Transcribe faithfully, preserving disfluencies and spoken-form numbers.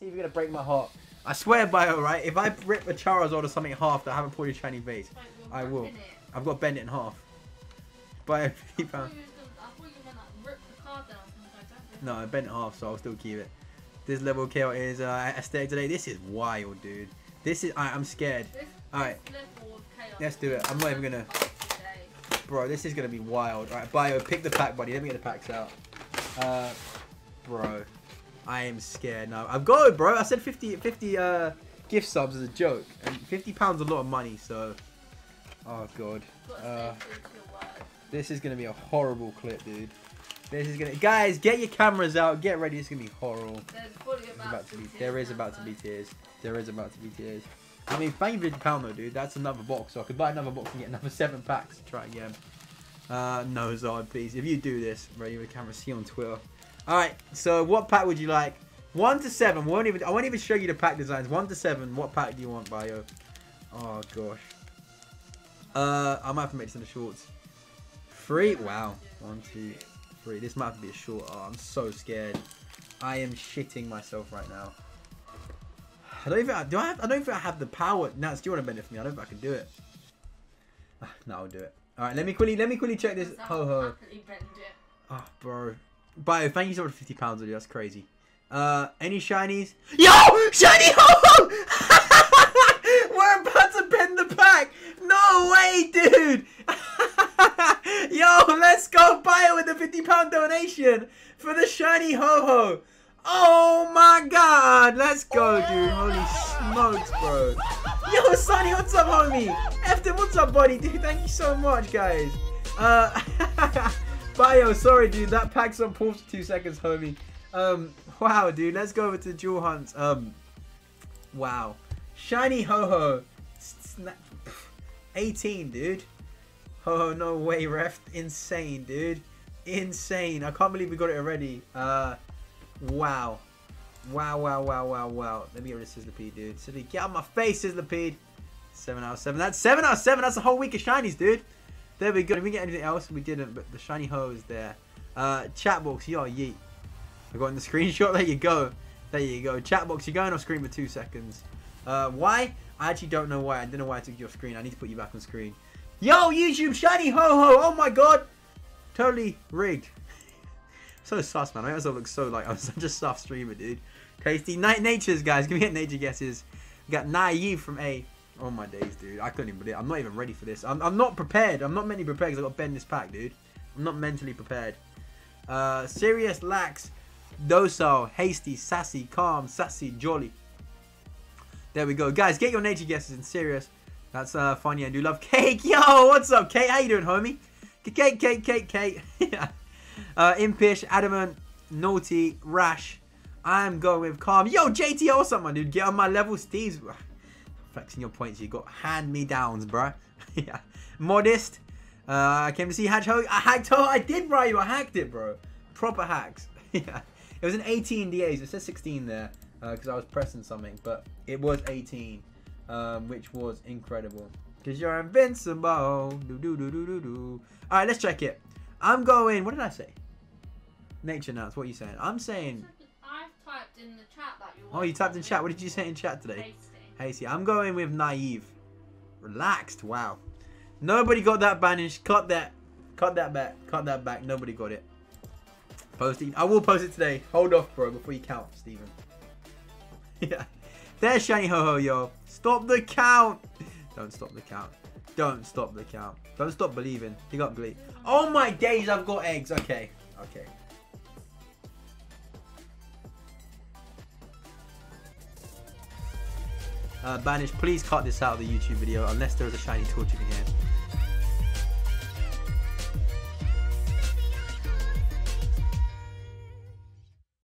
See if you're gonna break my heart. I swear by it, alright? If I rip a Charizard or something in half that I haven't pulled a shiny base, I will. I've got to bend it in half. By a few pounds. No, I bent it in half, so I'll still keep it. This level of chaos is uh, aesthetic today. This is wild, dude. This is. I, I'm scared. Alright. Let's do it. I'm not even gonna. Bro, this is gonna be wild. Alright, Bio, pick the pack, buddy. Let me get the packs out. Uh, bro. I am scared now. I've got it, bro. I said fifty, fifty uh, gift subs as a joke. And fifty pounds is a lot of money, so... Oh, God. Uh, this is going to be a horrible clip, dude. This is going to... Guys, get your cameras out. Get ready. It's going to be horrible. There's fully about, about to be... Tears there is about to be tears. There is about to be tears. I mean, thank you for the fifty pounds, though, dude. That's another box. So I could buy another box and get another seven packs to try again. Uh, no, Zard, please. If you do this, ready with the camera, see you on Twitter. Alright, so what pack would you like? One to seven. Won't even, I won't even show you the pack designs. One to seven. What pack do you want, Bio? Oh, gosh. Uh, I might have to make this into shorts. Three? Wow. One, two, three. This might have to be a short. Oh, I'm so scared. I am shitting myself right now. I don't even... I, do I, have, I don't think I have the power. No, it's still want to benefit me. I don't think I can do it. No, I'll do it. Alright, let me quickly, let me quickly check this. Ho-ho. Oh, bro. Bio, thank you so much for fifty pounds, dude. That's crazy. Uh, any shinies? Yo! Shiny Ho-Oh! We're about to bend the pack! No way, dude! Yo, let's go, Bio, with the fifty pound donation for the shiny Ho-Oh! Oh my god! Let's go, dude. Holy smokes, bro. Yo, Sonny, what's up, homie? Efton, what's up, buddy? Dude, thank you so much, guys. Uh... Bio, sorry dude, that pack's on pause for two seconds, homie. Um, wow, dude, let's go over to Jewel Hunt. Um, wow, shiny Ho-Oh, eighteen, dude. Ho-Oh, no way, ref, insane, dude, insane. I can't believe we got it already. Uh, wow, wow, wow, wow, wow, wow. Let me get rid of Sizzlipede, dude. Sizzlipede, get out of my face, Sizzlipede. Seven out of seven. That's seven out of seven. That's a whole week of shinies, dude. There we go. Did we get anything else? We didn't, but the shiny Ho-Oh is there. Uh, Chatbox, yo, yeet. I got in the screenshot. There you go. There you go. Chatbox, you're going off screen for two seconds. Uh, why? I actually don't know why. I don't know why I took you off screen. I need to put you back on screen. Yo, YouTube, shiny Ho-Oh. Oh my god. Totally rigged. So sus, man. I also look so like I'm such a soft streamer, dude. Tasty night natures, guys. Give me a nature guesses. We got Naive from A. Oh my days, dude. I couldn't even believe it. I'm not even ready for this. I'm, I'm not prepared. I'm not mentally prepared because I've got to bend this pack, dude. I'm not mentally prepared. Uh, serious, lax, docile, hasty, sassy, calm, sassy, jolly. There we go. Guys, get your nature guesses in serious. That's uh, funny. I do love Cake. Yo, what's up, Kate? How you doing, homie? Cake, Cake, Cake, Cake. Yeah. Uh, impish, adamant, naughty, rash. I'm going with calm. Yo, J T O or something, dude. Get on my level, Steve's... Flexing your points, you got hand-me-downs, bruh. Yeah. Modest. Uh, I came to see Hatch Ho. I hacked Ho. I did, bro. You. I hacked it, bro. Proper hacks. Yeah. It was an eighteen D As. It says sixteen there because uh, I was pressing something, but it was eighteen, um, which was incredible. Because you're invincible. Do, do, do, do, do, do. All right, let's check it. I'm going... What did I say? Nature Nuts. What are you saying? I'm saying... I've typed in the chat that you Oh, you typed in chat. What did you say in chat today? Hasty. I'm going with Naive. Relaxed. Wow. Nobody got that banished. Cut that. Cut that back. Cut that back. Nobody got it. Post it. I will post it today. Hold off, bro, before you count, Steven. Yeah. There's shiny Ho-Oh, yo. Stop the count. Don't stop the count. Don't stop the count. Don't stop believing. Pick up Glee. Oh my days, I've got eggs. Okay. Okay. Uh, Banish, please cut this out of the YouTube video unless there is a shiny torch in here.